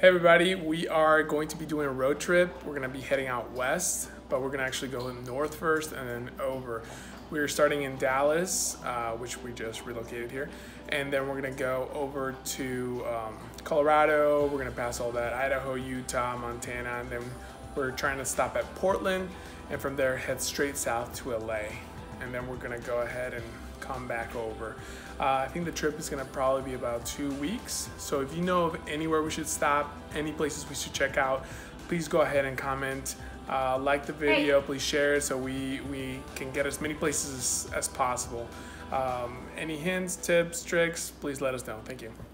Hey everybody, we are going to be doing a road trip. We're gonna be heading out west, but we're gonna actually go north first and then over. We're starting in Dallas, which we just relocated here, and then we're gonna go over to Colorado. We're gonna pass all that, Idaho, Utah, Montana, and then we're trying to stop at Portland, and from there head straight south to LA. And then we're gonna go ahead and come back over. I think the trip is gonna probably be about 2 weeks. So if you know of anywhere we should stop, any places we should check out, please go ahead and comment, like the video, please share it so we can get as many places as possible. Any hints, tips, tricks, please let us know. Thank you.